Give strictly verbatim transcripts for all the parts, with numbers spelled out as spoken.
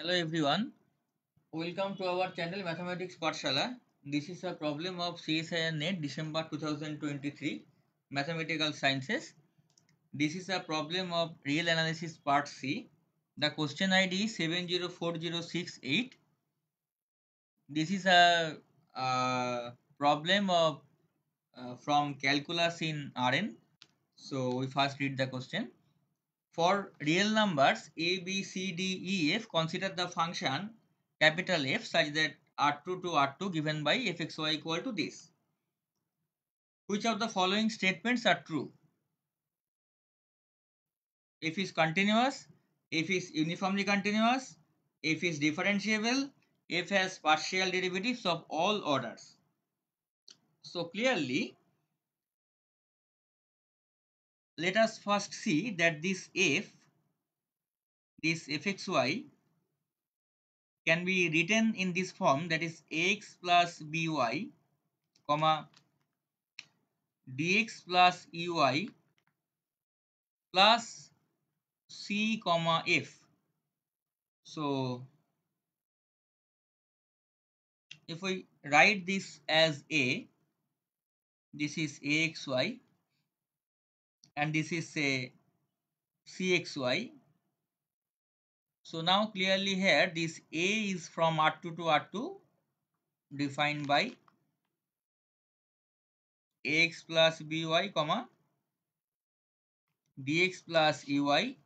Hello everyone, welcome to our channel Mathematics Pathshala. This is a problem of C S I R net December two thousand twenty-three Mathematical Sciences. This is a problem of Real Analysis Part C. The question I D is seven zero four zero six eight. This is a, a problem of uh, from calculus in R N. So we first read the question. For real numbers A, B, C, D, E, F, consider the function capital F such that R two to R two given by f x y equal to this. Which of the following statements are true? F is continuous, F is uniformly continuous, F is differentiable, F has partial derivatives of all orders. So clearly, let us first see that this f, this f x y can be written in this form, that is ax plus by comma dx plus ey plus c comma f. So if we write this as a, this is a x y and this is a c x y. So now clearly here this a is from R two to R two, defined by ax plus by comma dx plus ey,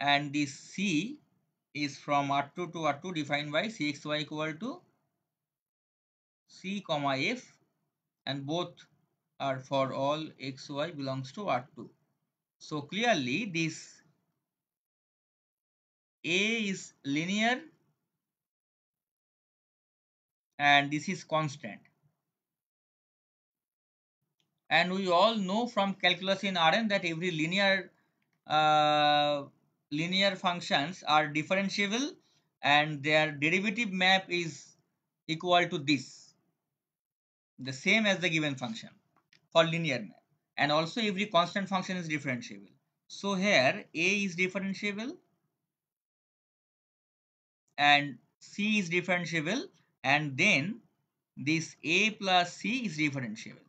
and this c is from R two to R two, defined by c x y equal to c comma f, and both are for all x y belongs to R two. So clearly this A is linear and this is constant. And we all know from calculus in R N that every linear uh, linear functions are differentiable and their derivative map is equal to this, the same as the given function for linear map, and also every constant function is differentiable. So here A is differentiable and C is differentiable, and then this A plus C is differentiable,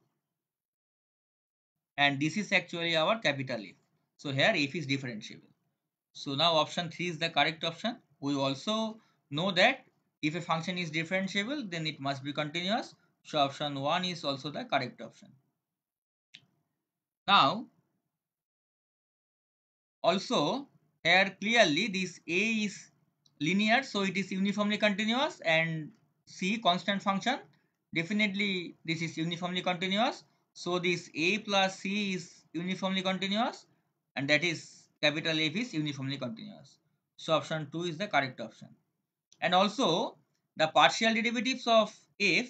and this is actually our capital F. So here F is differentiable. So now option three is the correct option. We also know that if a function is differentiable then it must be continuous, so option one is also the correct option. Now, also here clearly this A is linear, so it is uniformly continuous, and C constant function, definitely this is uniformly continuous, so this A plus C is uniformly continuous, and that is capital F is uniformly continuous. So option two is the correct option. And also the partial derivatives of F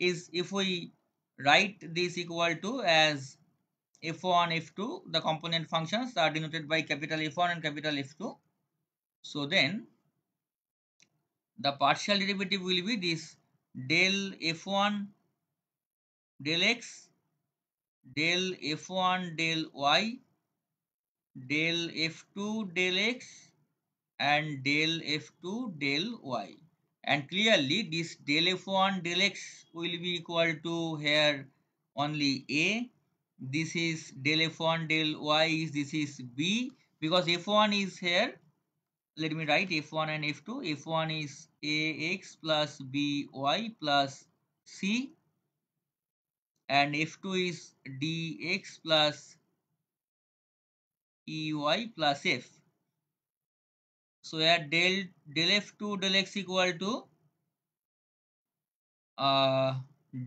is, if we write this equal to as f one, f two, the component functions are denoted by capital F one and capital F two. So then the partial derivative will be this del f one del x, del f one del y, del f two del x, and del f two del y. And clearly this del f one del x will be equal to here only a. This is del f one del y, this is b, because f one is here. Let me write f one and f two. f one is ax plus by plus c, and f two is dx plus ey plus f. So here del del f two del x equal to uh,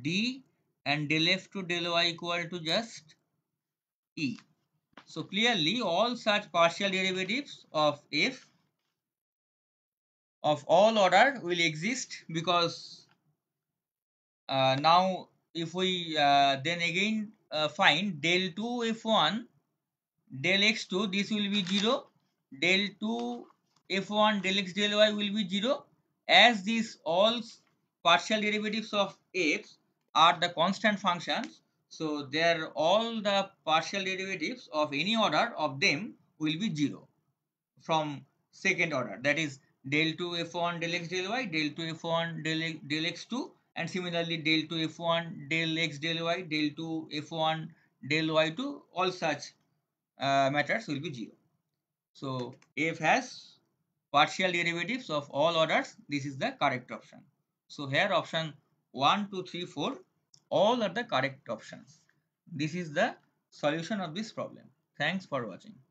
d, and del f to del y equal to just e. So clearly all such partial derivatives of f of all order will exist, because uh, now if we uh, then again uh, find del two f one del x two, this will be zero, del two f one del x del y will be zero, as these all partial derivatives of f are the constant functions. So there all the partial derivatives of any order of them will be zero from second order, that is del two f one del x del y, del two f one del, del x two, and similarly del two f one del x del y, del two f one del y two, all such uh, matters will be zero. So f has partial derivatives of all orders. This is the correct option. So here option one, two, three, four, all are the correct options. This is the solution of this problem. Thanks for watching.